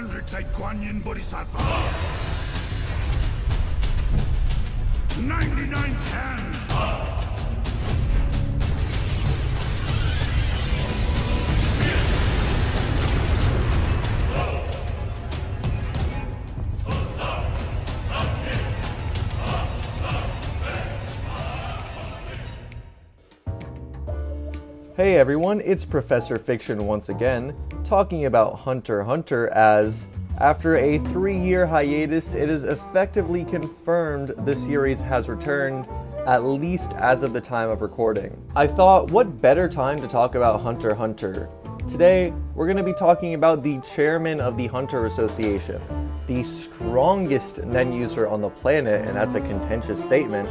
100-side Guanyin Bodhisattva. 99th Hand. Hey everyone, it's Professor Fiction once again, talking about Hunter Hunter as, after a 3-year hiatus, it is effectively confirmed the series has returned, at least as of the time of recording. I thought, what better time to talk about Hunter Hunter? Today, we're going to be talking about the chairman of the Hunter Association, the strongest Nen user on the planet, and that's a contentious statement,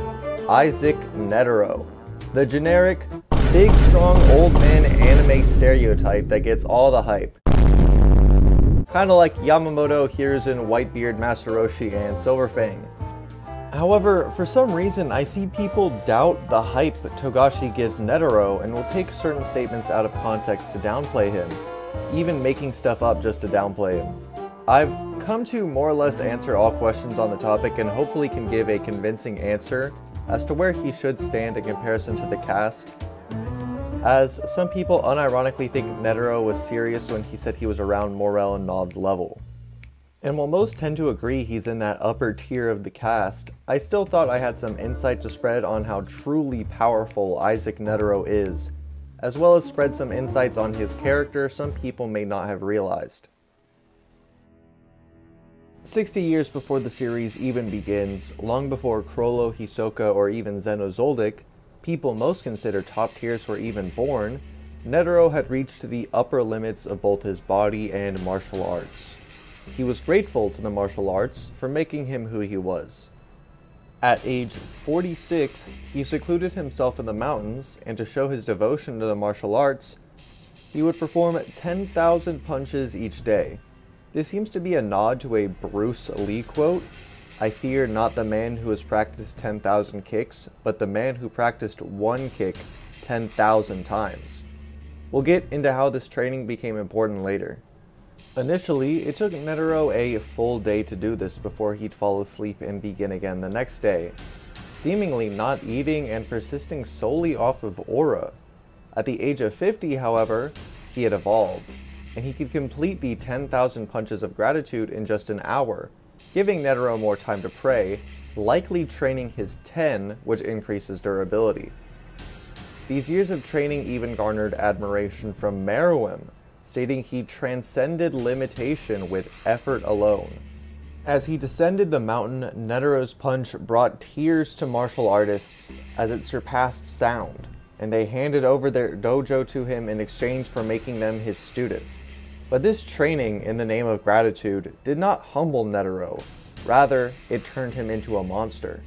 Isaac Netero. The generic, big, strong, old man anime stereotype that gets all the hype. Kinda like Yamamoto, Hiruzen, Whitebeard, Master Roshi, and Silverfang. However, for some reason, I see people doubt the hype Togashi gives Netero and will take certain statements out of context to downplay him, even making stuff up just to downplay him. I've come to more or less answer all questions on the topic and hopefully can give a convincing answer as to where he should stand in comparison to the cast, as some people unironically think Netero was serious when he said he was around Morel and Knov's level. And while most tend to agree he's in that upper tier of the cast, I still thought I had some insight to spread on how truly powerful Isaac Netero is, as well as spread some insights on his character some people may not have realized. 60 years before the series even begins, long before Chrollo, Hisoka, or even Zeno Zoldyck, people most consider top tiers were even born, Netero had reached the upper limits of both his body and martial arts. He was grateful to the martial arts for making him who he was. At age 46, he secluded himself in the mountains, and to show his devotion to the martial arts, he would perform 10,000 punches each day. This seems to be a nod to a Bruce Lee quote, "I fear not the man who has practiced 10,000 kicks, but the man who practiced one kick 10,000 times." We'll get into how this training became important later. Initially, it took Netero a full day to do this before he'd fall asleep and begin again the next day, seemingly not eating and persisting solely off of aura. At the age of 50, however, he had evolved, and he could complete the 10,000 punches of gratitude in just an hour, giving Netero more time to pray, likely training his 10, which increases durability. These years of training even garnered admiration from Meruem, stating he transcended limitation with effort alone. As he descended the mountain, Netero's punch brought tears to martial artists as it surpassed sound, and they handed over their dojo to him in exchange for making them his student. But this training in the name of gratitude did not humble Netero, rather it turned him into a monster.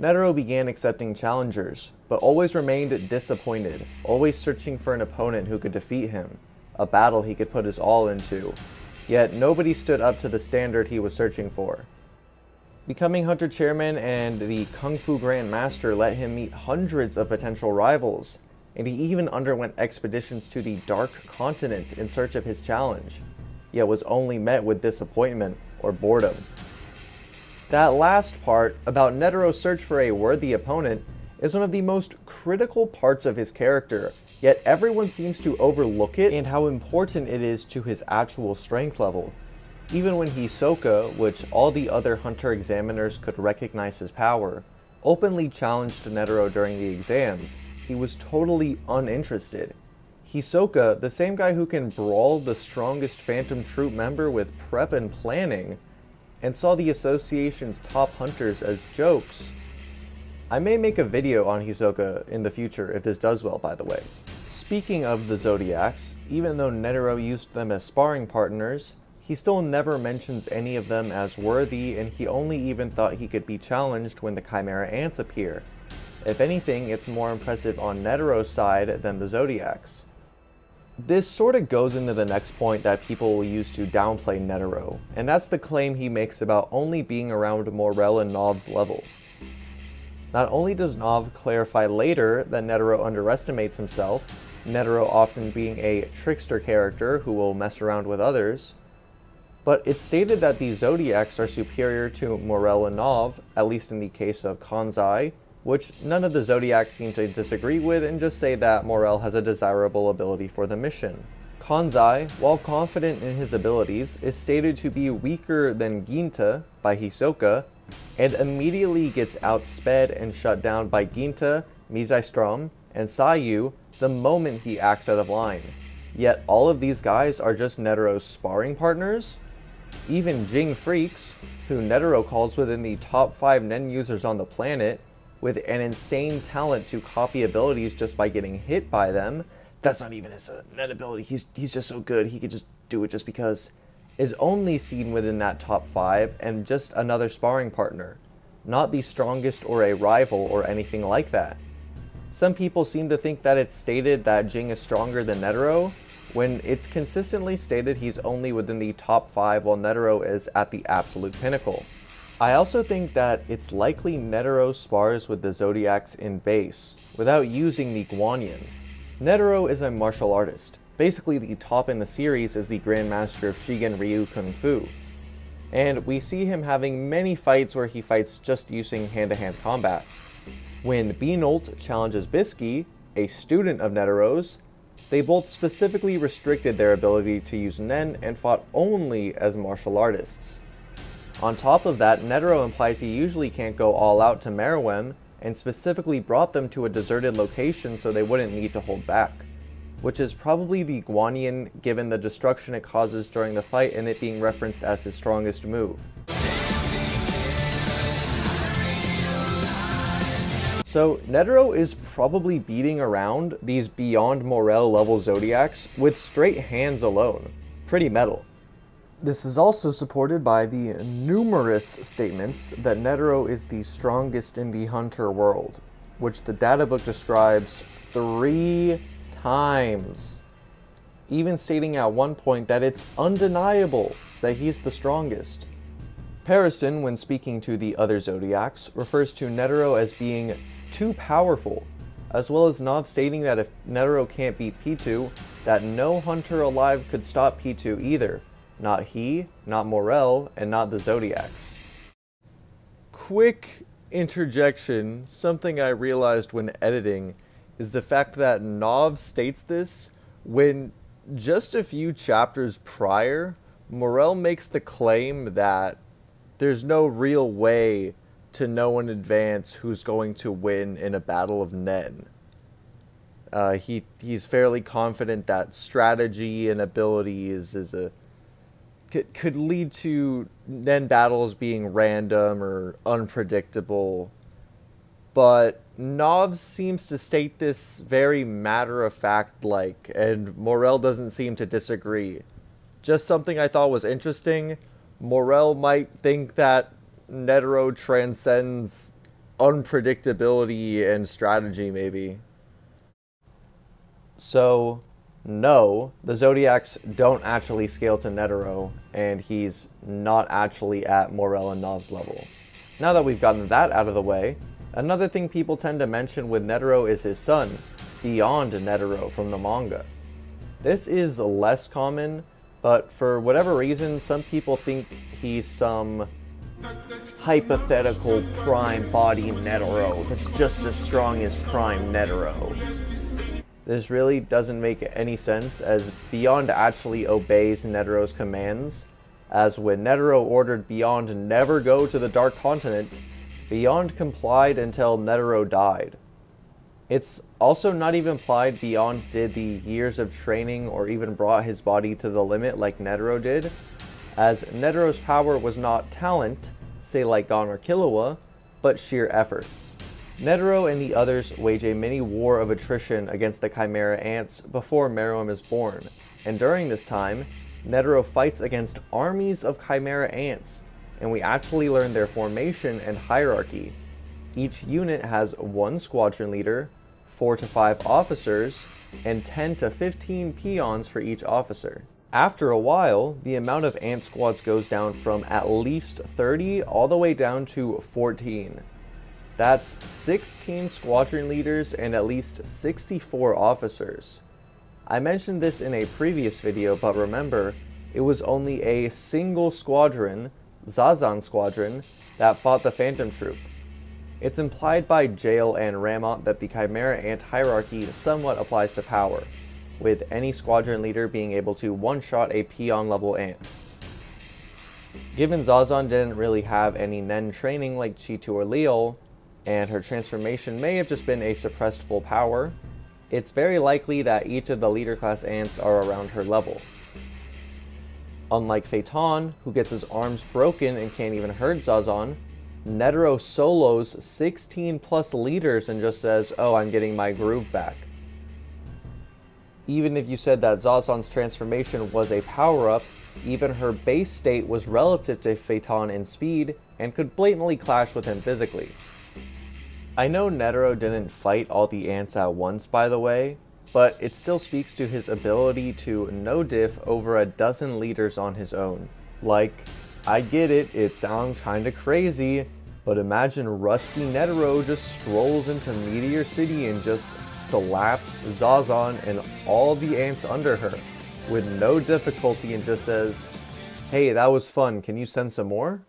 Netero began accepting challengers, but always remained disappointed, always searching for an opponent who could defeat him, a battle he could put his all into, yet nobody stood up to the standard he was searching for. Becoming Hunter Chairman and the Kung Fu Grand Master let him meet hundreds of potential rivals, and he even underwent expeditions to the Dark Continent in search of his challenge, yet was only met with disappointment or boredom. That last part, about Netero's search for a worthy opponent, is one of the most critical parts of his character, yet everyone seems to overlook it and how important it is to his actual strength level. Even when Hisoka, which all the other Hunter examiners could recognize his power, openly challenged Netero during the exams, he was totally uninterested. Hisoka, the same guy who can brawl the strongest Phantom Troupe member with prep and planning, and saw the association's top hunters as jokes. I may make a video on Hisoka in the future if this does well, by the way. Speaking of the Zodiacs, even though Netero used them as sparring partners, he still never mentions any of them as worthy, and he only even thought he could be challenged when the Chimera Ants appear. If anything, it's more impressive on Netero's side than the Zodiac's. This sort of goes into the next point that people will use to downplay Netero, and that's the claim he makes about only being around Morel and Knov's level. Not only does Knov clarify later that Netero underestimates himself, Netero often being a trickster character who will mess around with others, but it's stated that the Zodiacs are superior to Morel and Knov, at least in the case of Kanzai, which none of the Zodiacs seem to disagree with and just say that Morel has a desirable ability for the mission. Kanzai, while confident in his abilities, is stated to be weaker than Ginta by Hisoka, and immediately gets outsped and shut down by Ginta, Mizai Strom, and Sayu the moment he acts out of line. Yet all of these guys are just Netero's sparring partners? Even Ging Freecss, who Netero calls within the top 5 Nen users on the planet, with an insane talent to copy abilities just by getting hit by them, that's not even his Nen ability, he's just so good, he could just do it just because, is only seen within that top 5 and just another sparring partner, not the strongest or a rival or anything like that. Some people seem to think that it's stated that Jing is stronger than Netero, when it's consistently stated he's only within the top 5 while Netero is at the absolute pinnacle. I also think that it's likely Netero spars with the Zodiacs in base, without using the Guanyin. Netero is a martial artist. Basically the top in the series is the Grandmaster of Shingen-ryu Kung Fu. And we see him having many fights where he fights just using hand-to-hand combat. When Binolt challenges Biski, a student of Netero's, they both specifically restricted their ability to use Nen and fought only as martial artists. On top of that, Netero implies he usually can't go all out to Meruem, and specifically brought them to a deserted location so they wouldn't need to hold back, which is probably the Guanyin given the destruction it causes during the fight and it being referenced as his strongest move. So Netero is probably beating around these Beyond Morel level Zodiacs with straight hands alone. Pretty metal. This is also supported by the numerous statements that Netero is the strongest in the Hunter world, which the data book describes 3 times. Even stating at one point that it's undeniable that he's the strongest. Pariston, when speaking to the other Zodiacs, refers to Netero as being too powerful, as well as Knov stating that if Netero can't beat Pitou, that no hunter alive could stop Pitou either. Not he, not Morel, and not the Zodiacs. Quick interjection, something I realized when editing, is the fact that Knov states this when just a few chapters prior, Morel makes the claim that there's no real way to know in advance who's going to win in a battle of Nen. He's fairly confident that strategy and ability could lead to Nen battles being random or unpredictable. But Knov seems to state this very matter-of-fact like, and Morel doesn't seem to disagree. Just something I thought was interesting. Morel might think that Netero transcends unpredictability and strategy, maybe. So, no, the Zodiacs don't actually scale to Netero, and he's not actually at Morel and Knov's level. Now that we've gotten that out of the way, another thing people tend to mention with Netero is his son, Beyond Netero from the manga. This is less common, but for whatever reason, some people think he's some hypothetical prime body Netero that's just as strong as prime Netero. This really doesn't make any sense, as Beyond actually obeys Netero's commands, as when Netero ordered Beyond never go to the Dark Continent, Beyond complied until Netero died. It's also not even implied Beyond did the years of training or even brought his body to the limit like Netero did, as Netero's power was not talent, say like Gon or Killua, but sheer effort. Netero and the others wage a mini war of attrition against the Chimera Ants before Meruem is born, and during this time, Netero fights against armies of Chimera Ants, and we actually learn their formation and hierarchy. Each unit has 1 squadron leader, 4 to 5 officers, and 10 to 15 peons for each officer. After a while, the amount of ant squads goes down from at least 30 all the way down to 14. That's 16 squadron leaders and at least 64 officers. I mentioned this in a previous video, but remember, it was only a single squadron, Zazan Squadron, that fought the Phantom Troupe. It's implied by Jail and Ramont that the Chimera Ant hierarchy somewhat applies to power, with any squadron leader being able to one-shot a peon-level ant. Given Zazan didn't really have any Nen training like Cheetu or Leo, and her transformation may have just been a suppressed full power, it's very likely that each of the leader class ants are around her level. Unlike Phaeton, who gets his arms broken and can't even hurt Zazan, Netero solos 16 plus leaders and just says, "Oh, I'm getting my groove back." Even if you said that Zazan's transformation was a power-up, even her base state was relative to Phaeton in speed and could blatantly clash with him physically. I know Netero didn't fight all the ants at once, by the way, but it still speaks to his ability to no-diff over a dozen leaders on his own. Like, I get it sounds kinda crazy, but imagine Rusty Netero just strolls into Meteor City and just slaps Zazan and all the ants under her with no difficulty and just says, "Hey, that was fun, can you send some more?"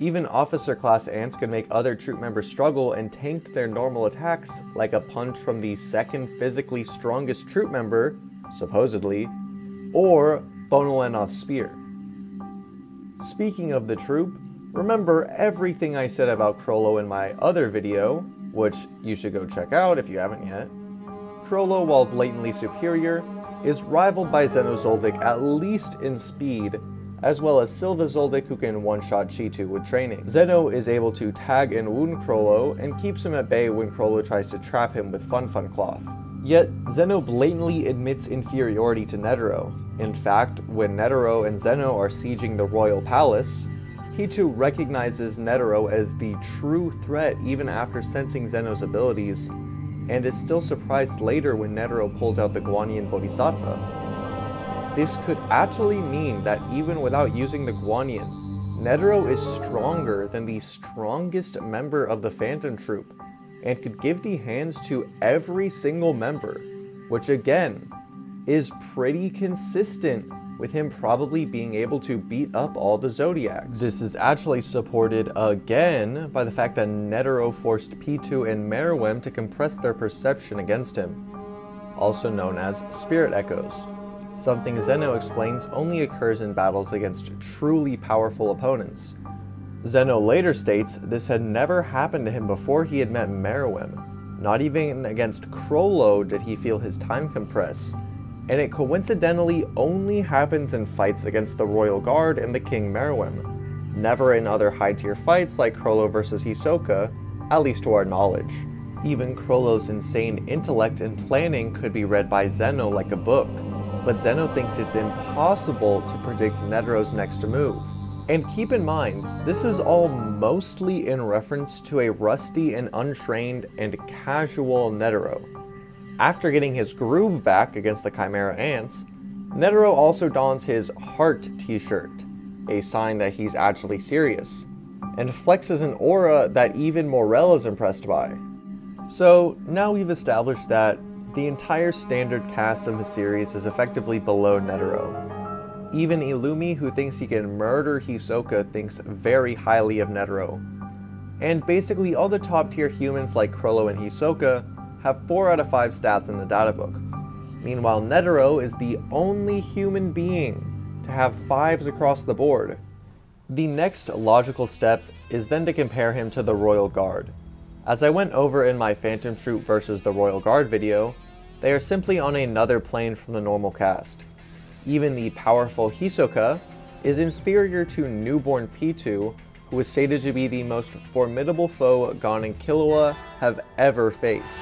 Even officer class ants could make other troop members struggle and tank their normal attacks, like a punch from the second physically strongest troop member, supposedly, or Bonolenov's spear. Speaking of the troop, remember everything I said about Chrollo in my other video, which you should go check out if you haven't yet. Chrollo, while blatantly superior, is rivaled by Zeno Zoldyck at least in speed, as well as Silva Zoldyck, who can one-shot Cheetu with training. Zeno is able to tag and wound Chrollo and keeps him at bay when Chrollo tries to trap him with Fun Fun Cloth. Yet, Zeno blatantly admits inferiority to Netero. In fact, when Netero and Zeno are sieging the royal palace, Pitou recognizes Netero as the true threat even after sensing Zeno's abilities, and is still surprised later when Netero pulls out the Guanyin Bodhisattva. This could actually mean that even without using the Guanyin, Netero is stronger than the strongest member of the Phantom Troupe, and could give the hands to every single member, which again, is pretty consistent with him probably being able to beat up all the Zodiacs. This is actually supported again by the fact that Netero forced Pitou and Meruem to compress their perception against him, also known as Spirit Echoes. Something Zeno explains only occurs in battles against truly powerful opponents. Zeno later states this had never happened to him before he had met Meruem. Not even against Chrollo did he feel his time compress, and it coincidentally only happens in fights against the Royal Guard and the King Meruem, never in other high-tier fights like Chrollo versus Hisoka, at least to our knowledge. Even Chrollo's insane intellect and planning could be read by Zeno like a book, but Zeno thinks it's impossible to predict Netero's next move. And keep in mind, this is all mostly in reference to a rusty and untrained and casual Netero. After getting his groove back against the Chimera Ants, Netero also dons his heart t-shirt, a sign that he's actually serious, and flexes an aura that even Morel is impressed by. So now we've established that the entire standard cast of the series is effectively below Netero. Even Illumi, who thinks he can murder Hisoka, thinks very highly of Netero. And basically all the top tier humans like Chrollo and Hisoka have 4 out of 5 stats in the databook. Meanwhile, Netero is the only human being to have 5s across the board. The next logical step is then to compare him to the Royal Guard. As I went over in my Phantom Troupe versus the Royal Guard video, they are simply on another plane from the normal cast. Even the powerful Hisoka is inferior to newborn Pitou, who is stated to be the most formidable foe Gon and Killua have ever faced.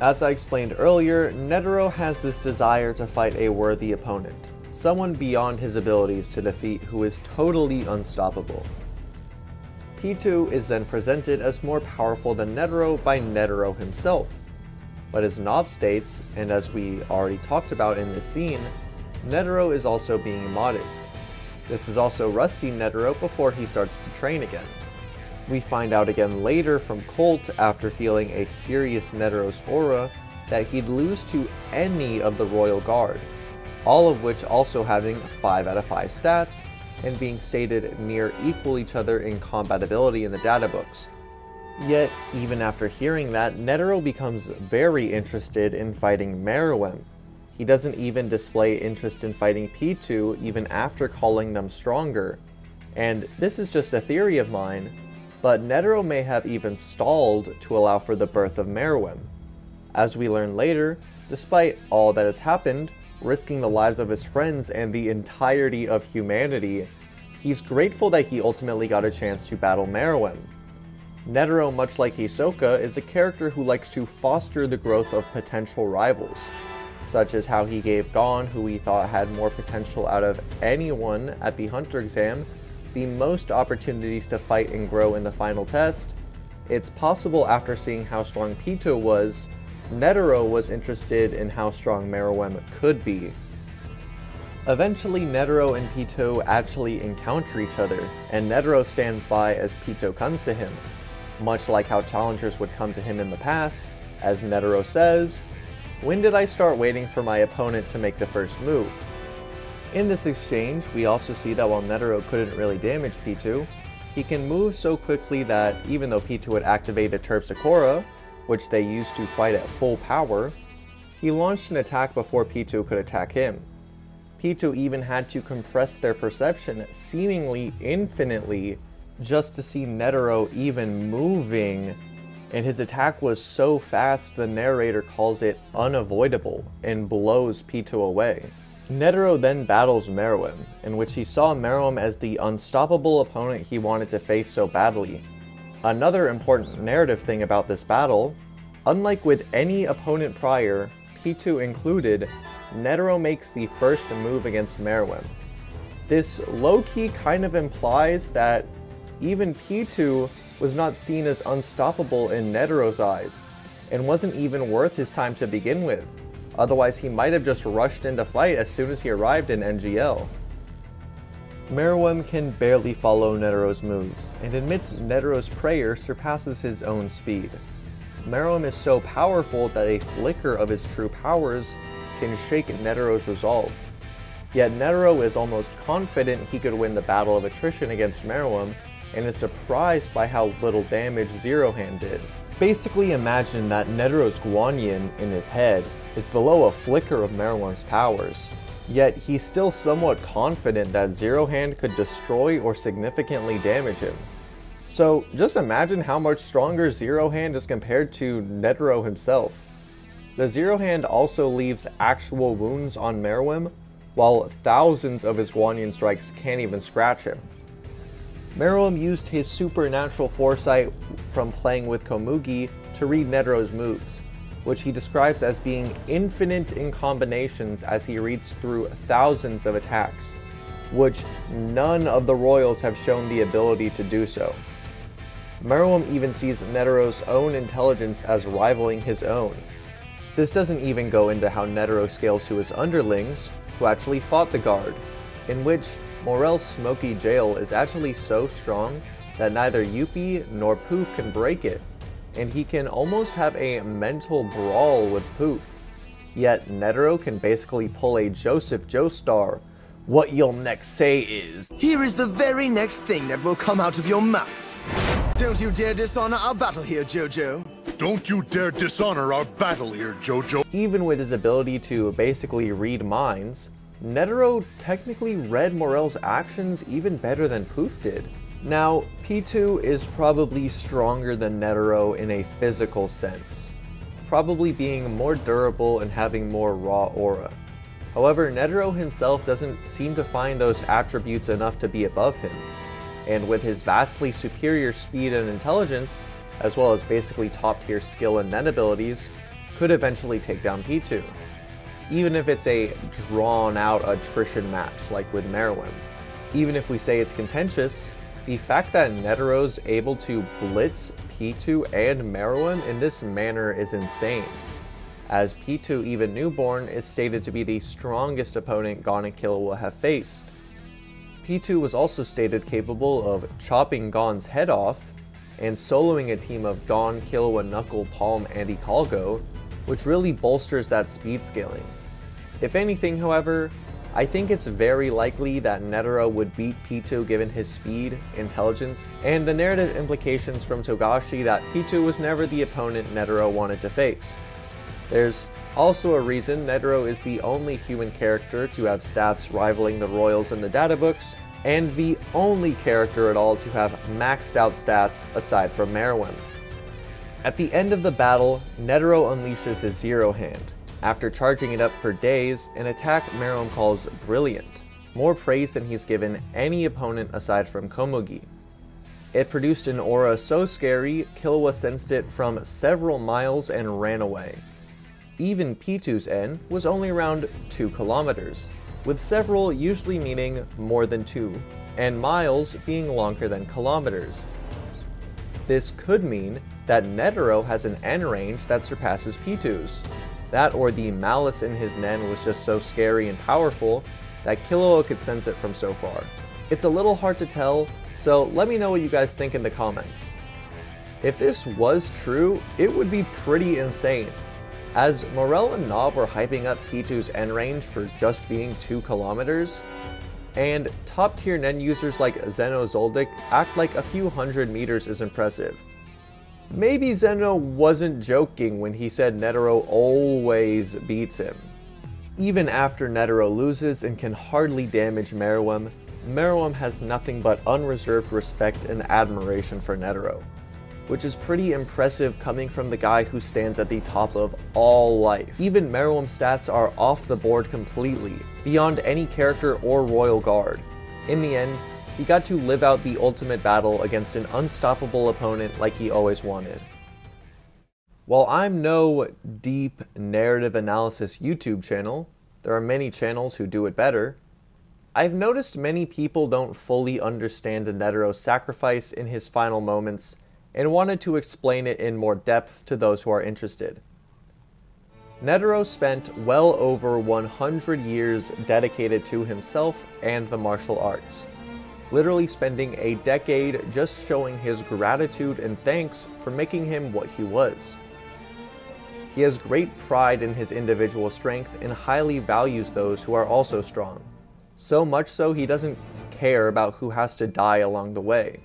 As I explained earlier, Netero has this desire to fight a worthy opponent, someone beyond his abilities to defeat who is totally unstoppable. Pitou is then presented as more powerful than Netero by Netero himself. But as Knov states, and as we already talked about in this scene, Netero is also being modest. This is also rusty Netero before he starts to train again. We find out again later from Colt, after feeling a serious Netero's aura, that he'd lose to any of the Royal Guard, all of which also having 5 out of 5 stats, and being stated near equal each other in compatibility in the databooks. Yet, even after hearing that, Netero becomes very interested in fighting Meruem. He doesn't even display interest in fighting Pitou even after calling them stronger. And this is just a theory of mine, but Netero may have even stalled to allow for the birth of Meruem. As we learn later, despite all that has happened, risking the lives of his friends and the entirety of humanity, he's grateful that he ultimately got a chance to battle Meruem. Netero, much like Hisoka, is a character who likes to foster the growth of potential rivals, such as how he gave Gon, who he thought had more potential out of anyone at the Hunter exam, the most opportunities to fight and grow in the final test. It's possible after seeing how strong Pitou was, Netero was interested in how strong Meruem could be. Eventually, Netero and Pitou actually encounter each other, and Netero stands by as Pitou comes to him. Much like how challengers would come to him in the past, as Netero says, "When did I start waiting for my opponent to make the first move?" In this exchange, we also see that while Netero couldn't really damage Pitou, he can move so quickly that even though Pitou would activate a Terpsichore, which they used to fight at full power, he launched an attack before Pitou could attack him. Pitou even had to compress their perception seemingly infinitely just to see Netero even moving, and his attack was so fast the narrator calls it unavoidable and blows Pitou away. Netero then battles Meruem, in which he saw Meruem as the unstoppable opponent he wanted to face so badly. Another important narrative thing about this battle, unlike with any opponent prior, Pitou included, Netero makes the first move against Meruem. This low-key kind of implies that even Pitou was not seen as unstoppable in Netero's eyes, and wasn't even worth his time to begin with, otherwise he might have just rushed into fight as soon as he arrived in NGL. Meruem can barely follow Netero's moves, and admits Netero's prayer surpasses his own speed. Meruem is so powerful that a flicker of his true powers can shake Netero's resolve. Yet Netero is almost confident he could win the battle of attrition against Meruem, and is surprised by how little damage Zero Hand did. Basically imagine that Netero's Guanyin in his head is below a flicker of Meruem's powers, yet he's still somewhat confident that Zero Hand could destroy or significantly damage him. So just imagine how much stronger Zero Hand is compared to Netero himself. The Zero Hand also leaves actual wounds on Meruem, while thousands of his Guanyin strikes can't even scratch him. Meruem used his supernatural foresight from playing with Komugi to read Netero's moves, which he describes as being infinite in combinations as he reads through thousands of attacks, which none of the Royals have shown the ability to do so. Meruem even sees Netero's own intelligence as rivaling his own. This doesn't even go into how Netero scales to his underlings, who actually fought the guard, in which Morel's smoky jail is actually so strong that neither Yuppie nor Pouf can break it, and he can almost have a mental brawl with Pouf. Yet Netero can basically pull a Joseph Joestar. "What you'll next say is, here is the very next thing that will come out of your mouth. Don't you dare dishonor our battle here, Jojo. Don't you dare dishonor our battle here, Jojo." Even with his ability to basically read minds, Netero technically read Morel's actions even better than Pouf did. Now, Pitou is probably stronger than Netero in a physical sense, probably being more durable and having more raw aura. However, Netero himself doesn't seem to find those attributes enough to be above him, and with his vastly superior speed and intelligence, as well as basically top-tier skill and Nen abilities, could eventually take down Pitou, even if it's a drawn-out attrition match like with Meruem. Even if we say it's contentious, the fact that Netero's able to blitz Pitou and Meruem in this manner is insane, as Pitou, even newborn, is stated to be the strongest opponent Gon and Killua have faced. Pitou was also stated capable of chopping Gon's head off and soloing a team of Gon, Killua, Knuckle, Palm, and Icalgo, which really bolsters that speed scaling. If anything, however, I think it's very likely that Netero would beat Pitou given his speed, intelligence, and the narrative implications from Togashi that Pitou was never the opponent Netero wanted to face. There's also a reason Netero is the only human character to have stats rivaling the royals in the databooks, and the only character at all to have maxed out stats aside from Meruem. At the end of the battle, Netero unleashes his Zero Hand. After charging it up for days, an attack Meruem calls Brilliant, more praise than he's given any opponent aside from Komugi. It produced an aura so scary, Killua sensed it from several miles and ran away. Even Pitu's N was only around 2 kilometers, with several usually meaning more than 2, and miles being longer than kilometers. This could mean that Netero has an N range that surpasses Pitu's. That or the malice in his Nen was just so scary and powerful that Killua could sense it from so far. It's a little hard to tell, so let me know what you guys think in the comments. If this was true, it would be pretty insane. As Morel and Knov were hyping up Pitu's N range for just being 2 kilometers, and top tier Nen users like Zeno Zoldyck act like a few hundred meters is impressive. Maybe Zeno wasn't joking when he said Netero always beats him. Even after Netero loses and can hardly damage Meruem, Meruem has nothing but unreserved respect and admiration for Netero, which is pretty impressive coming from the guy who stands at the top of all life. Even Meruem's stats are off the board completely, beyond any character or royal guard. In the end, he got to live out the ultimate battle against an unstoppable opponent like he always wanted. While I'm no deep narrative analysis YouTube channel, there are many channels who do it better, I've noticed many people don't fully understand Netero's sacrifice in his final moments and wanted to explain it in more depth to those who are interested. Netero spent well over 100 years dedicated to himself and the martial arts, literally spending a decade just showing his gratitude and thanks for making him what he was. He has great pride in his individual strength and highly values those who are also strong, so much so he doesn't care about who has to die along the way.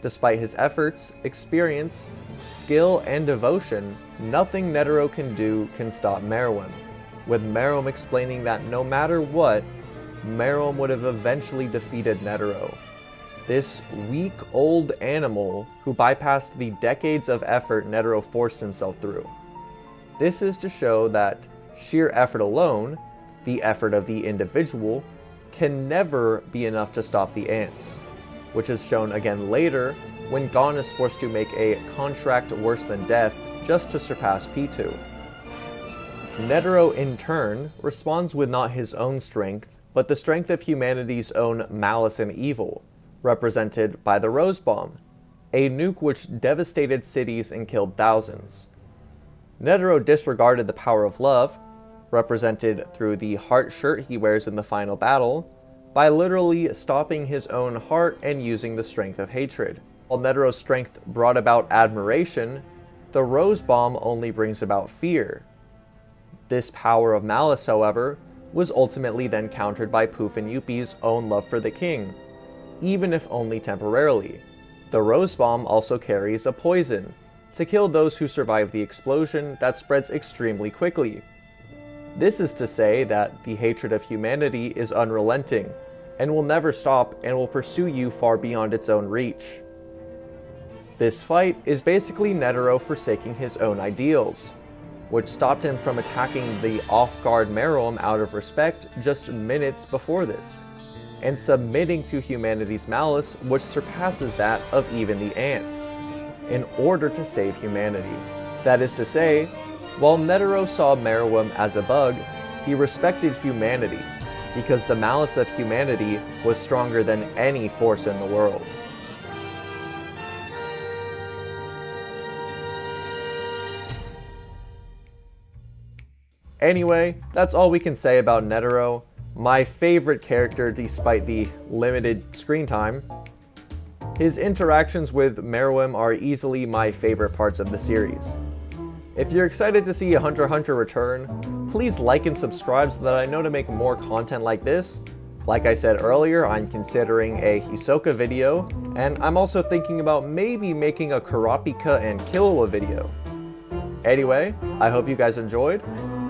Despite his efforts, experience, skill, and devotion, nothing Netero can do can stop Meruem, with Meruem explaining that no matter what, Meruem would have eventually defeated Netero. This weak old animal who bypassed the decades of effort Netero forced himself through. This is to show that sheer effort alone, the effort of the individual, can never be enough to stop the ants, which is shown again later when Gon is forced to make a contract worse than death just to surpass Pitou. Netero in turn responds with not his own strength, but the strength of humanity's own malice and evil, represented by the Rose Bomb, a nuke which devastated cities and killed thousands. Netero disregarded the power of love, represented through the heart shirt he wears in the final battle, by literally stopping his own heart and using the strength of hatred. While Netero's strength brought about admiration, the Rose Bomb only brings about fear. This power of malice, however, was ultimately then countered by Pouf and Yuppie's own love for the king, even if only temporarily. The Rose Bomb also carries a poison to kill those who survive the explosion that spreads extremely quickly. This is to say that the hatred of humanity is unrelenting and will never stop and will pursue you far beyond its own reach. This fight is basically Netero forsaking his own ideals, which stopped him from attacking the off-guard Meruem out of respect just minutes before this, and submitting to humanity's malice which surpasses that of even the ants, in order to save humanity. That is to say, while Netero saw Meruem as a bug, he respected humanity, because the malice of humanity was stronger than any force in the world. Anyway, that's all we can say about Netero, my favorite character despite the limited screen time. His interactions with Meruem are easily my favorite parts of the series. If you're excited to see Hunter Hunter return, please like and subscribe so that I know to make more content like this. Like I said earlier, I'm considering a Hisoka video, and I'm also thinking about maybe making a Kurapika and Killua video. Anyway, I hope you guys enjoyed,